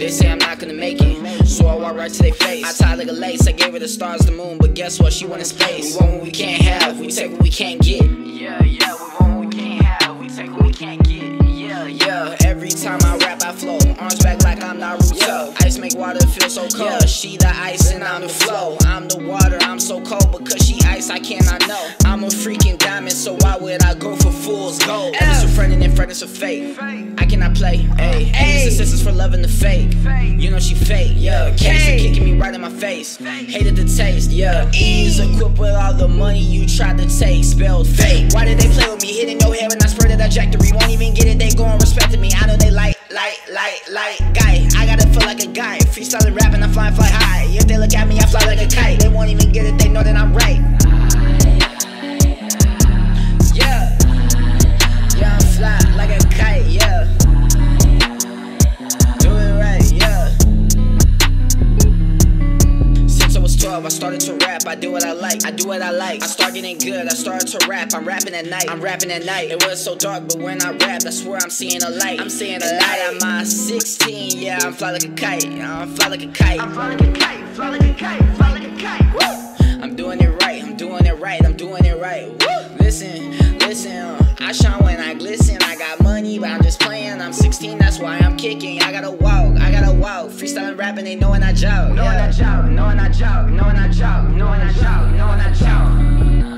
They say I'm not gonna make it, so I walk right to their face. I tied like a lace, I gave her the stars, the moon, but guess what? She went in space. We want what we can't have, we take what we can't get. Yeah, yeah, we want what we can't have, we take what we can't get. Yeah, yeah, every time I rap I flow, arms back like I'm Naruto. Ice make water feel so cold. Yeah, she the ice and I'm the flow. I'm the water, I'm so cold, because she ice, I cannot know. I'm a freaking diamond, so why would I go for fool's gold? Enemies for friend and then friends for fate. I cannot play. Ayy, and sisters for loving the fake. You know she fake. Yeah, cancer kicking me right in my face. Hated the taste. Yeah, E's equipped with all the money you tried to take. Spelled fake. Why did they play with me? Hitting your head when I spread that trajectory. Won't even get it. They gon' respect me. I know they like guy. I gotta feel like a guy. Freestyling, rapping, I fly high. If they look at me, I fly like a kite. They won't even get it. They know that I'm right. Yeah, yeah, I'm fly like a kite. Yeah, do it right. Yeah. Since I was 12, I started to rap. I do what I like. I do what I like. I start getting good. I started to rap. I'm rapping at night. I'm rapping at night. It was so dark, but when I rapped, I swear I'm seeing a light. I'm seeing a light. I'm 16. Yeah, I'm fly like a kite. I'm fly like a kite. I'm fly like a kite. Fly like a kite. Fly like a kite. Woo! I'm doing it right. I'm doing it right. I'm doing it right. Woo! Listen, listen. I shine when I glisten. I got money, but I'm just playing. I'm 16. That's why I'm kicking. I gotta walk. I gotta walk. Freestyling, rapping. They knowing I jog. Knowing I jog. Knowing I jog. Knowing I jog. Knowing I jog. Knowing I jog.